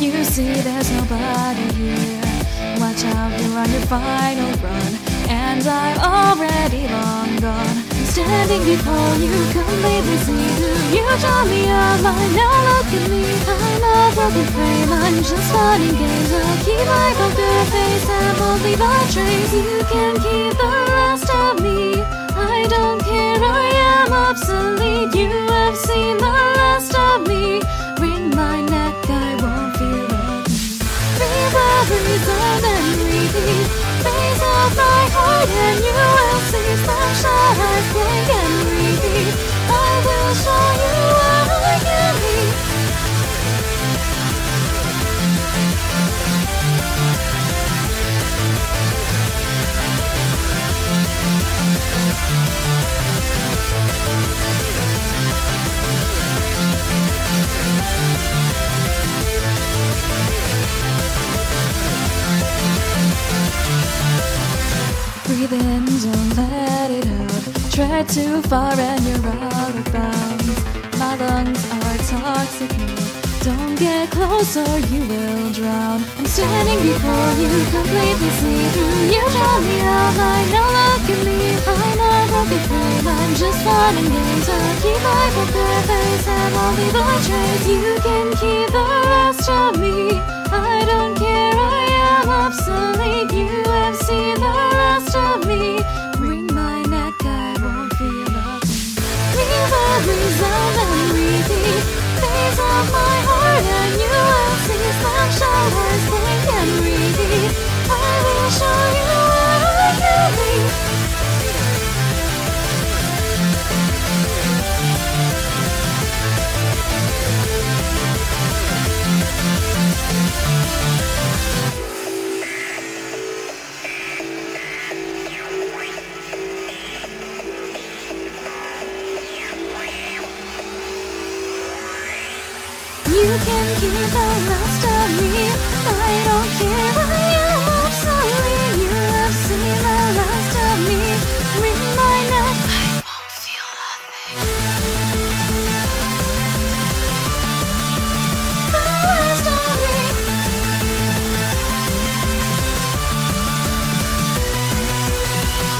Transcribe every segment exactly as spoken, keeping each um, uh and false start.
You see there's nobody here. Watch out, you're on your final run, and I'm already long gone. I'm standing before you, completely see through. You draw me out line, now look at me. I'm a broken frame, I'm just starting games. I'll keep my poker face and won't leave a trace. You can keep the rest of me, I don't care, I am obsolete. You have seen the last of me. Wring my neck, I won't feel it. Breathe every time and repeat. Raise up my heart and you will see. Smash out, I think, and repeat. I will show you what I can be. Breathe in, don't let it out. Tread too far and you're out of bounds. My lungs are toxic now. Don't get close or you will drown. I'm standing before you, completely see through. You draw me out line, now look at me. I'm a broken frame, I'm just one in games. I'll keep my poker face and I'll leave a trace. You can keep the rest of me, I don't care, I am obsolete. You have seen the rest of me. Wring my neck, I won't feel nothing. Leave every sound and repeat. Face up my heart and you will see. Smash out as think and repeat. I will show you what I can be. You can keep the rest of me, I don't care, I am obsolete. You have seen the last of me. Wring my neck, I won't feel nothing. The last of me.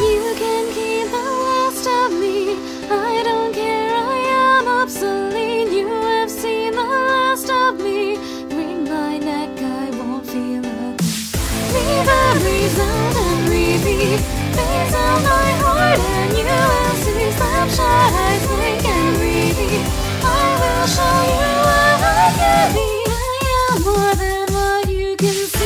You can keep the last of me, I don't care, I am obsolete. You have seen the last of me. Wring my neck, I won't feel nothing. Leave every sound and repeat. Face out my heart and you will see. Snapshot, I think and repeat. I will show you what I can be. I am more than what you can see.